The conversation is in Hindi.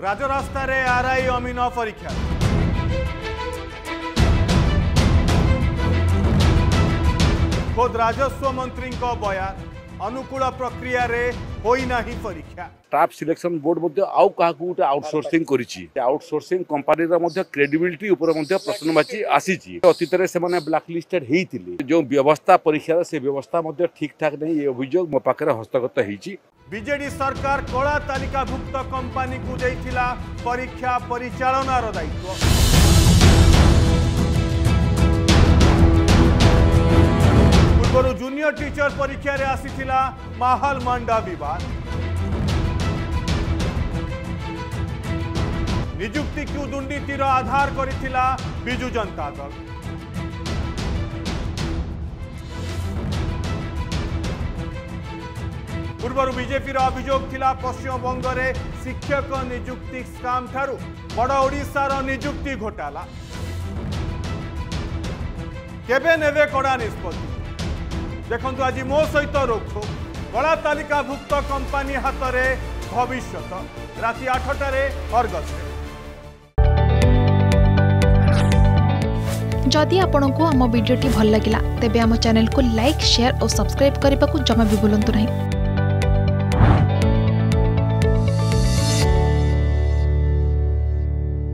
राज्य रास्तार आरआई अमीन परीक्षा खुद राजस्व मंत्री बयान अनुकूल प्रक्रिया रे होईना ही परीक्षा स्टाफ सिलेक्शन बोर्ड गोटे आउटसोर्सिंग आउटसोर्सिंग कंपनी क्रेडिबिलिटी प्रश्नवाची आसी अतीत ब्लैक लिस्टेड होते जो व्यवस्था परीक्षार से व्यवस्था ठीक ठाक नहीं ये अभियोग मो पाखे हस्तगत होती। बीजेडी सरकार कला तालिकाभुक्त कंपनी को देइथिला परीक्षा परिचालनार दायित्व जूनियर टीचर परीक्षा रे आसीथिला माहल मंडा विवाद नियुक्ति को दुर्नीतिर आधार करिथिला बिजु जनता दल पूर्व बीजेपी अभियोग थिला पश्चिम बंग रे शिक्षक नियुक्ति स्काम थारू बड़ा ओडिसा रो नियुक्ति घोटाला केबे नेबे कड़ा निष्पत्ति देखंतु आज मो सहित रोको कला तालिकाभुक्त कंपनी हाथ में भविष्यत राति 8टारे अर्गस। जदि आपंक आम भिडी भल लगा तेब चैनल को लाइक शेयर और सब्सक्राइब करने को जमा भी बुलां नहीं।